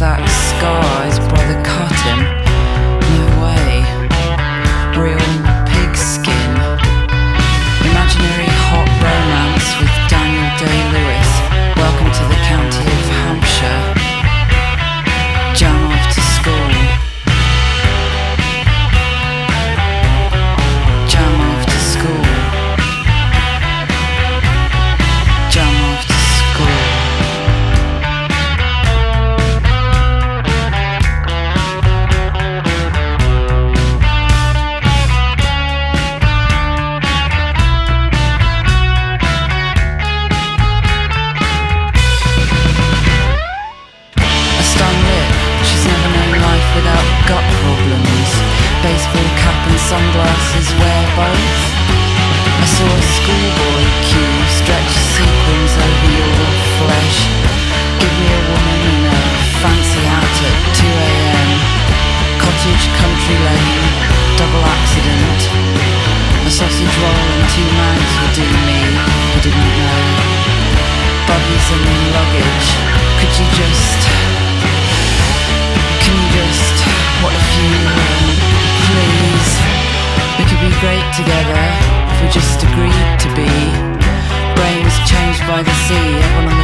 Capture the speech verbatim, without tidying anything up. that scar his brother cut him. No way. Real pig skin. Imaginary hot romance with Daniel Day-Lewis. Welcome to the county of Hampshire. Jam off to school. Jam off to school. Jam off to school. Baseball cap and sunglasses wear both. I saw a schoolboy cue stretch sequins over your flesh. Give me a woman in a fancy hat at two A M Cottage country lane, double accident. A sausage roll and two mags would do me. I didn't know. Buggies and luggage. Could you just... Can you just... What if you... Please, we could be great together if we just agreed to be. Brains changed by the sea, everyone on the